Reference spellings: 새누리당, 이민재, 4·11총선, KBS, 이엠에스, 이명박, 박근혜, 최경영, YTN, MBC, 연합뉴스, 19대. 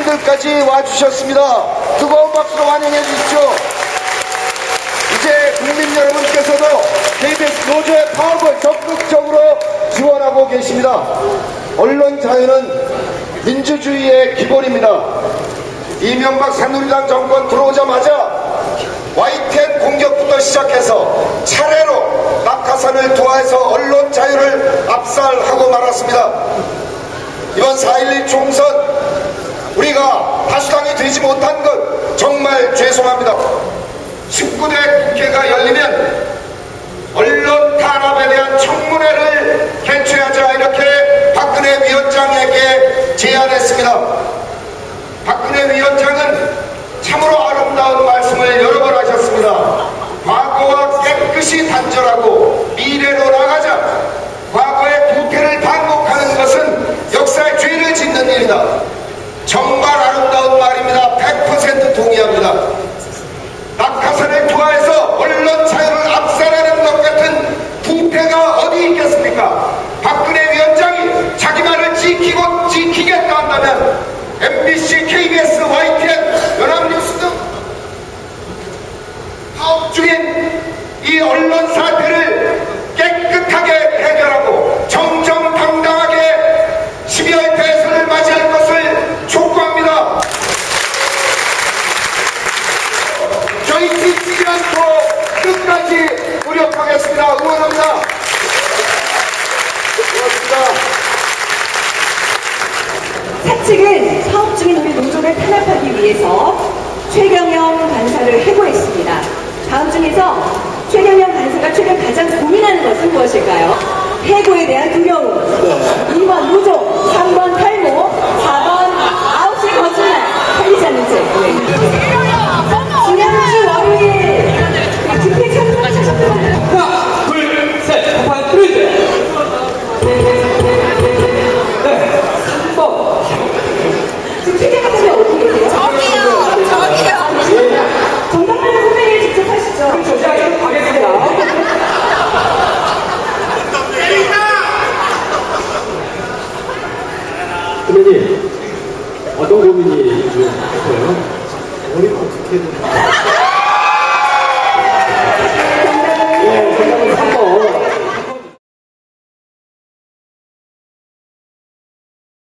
시민들까지 와주셨습니다. 뜨거운 박수로 환영해 주십시오. 이제 국민 여러분께서도 KBS 노조의 파업을 적극적으로 지원하고 계십니다. 언론 자유는 민주주의의 기본입니다. 이명박 새누리당 정권 들어오자마자 YTN 공격부터 시작해서 차례로 낙하산을 도하해서 언론 자유를 압살하고 말았습니다. 이번 4.11 총선 우리가 다수당이 되지 못한 것 정말 죄송합니다. 19대 국회가 열리면 언론 탄압에 대한 청문회를 개최하자, 이렇게 박근혜 위원장에게 제안했습니다. 박근혜 위원장은 참으로 아름다운 말씀을 여러 번 하셨습니다. 과거와 깨끗이 단절하고 미래로 나가자. 과거의 부패를 반복하는 것은 역사의 죄를 짓는 일이다. 정말 아름다운 말입니다. 100% 동의합니다. 낙하산을 투하해서 언론 자유를 압살하는 것 같은 부패가 어디 있겠습니까? 박근혜 위원장이 자기 말을 지키고 지키겠다 한다면 MBC, KBS, YTN, 연합뉴스 등 파업 중인 이 언론 사태를 깨끗하게 해결하고 정정당당하게 12월 대선을 맞이할 것을 촉구합니다. 저희 지치지 않고 끝까지 노력하겠습니다. 응원합니다. 고맙습니다. 사측은 사업 중인 우리 노조를 탄압하기 위해서 최경영 간사를 해고했습니다. 다음 중에서 최경영 간사가 최근 가장 고민하는 것은 무엇일까요? 해고에 대한 두려움, 2번 노조, 3번 탈모, 4번 9시 거짓말, 편리지 않는 채.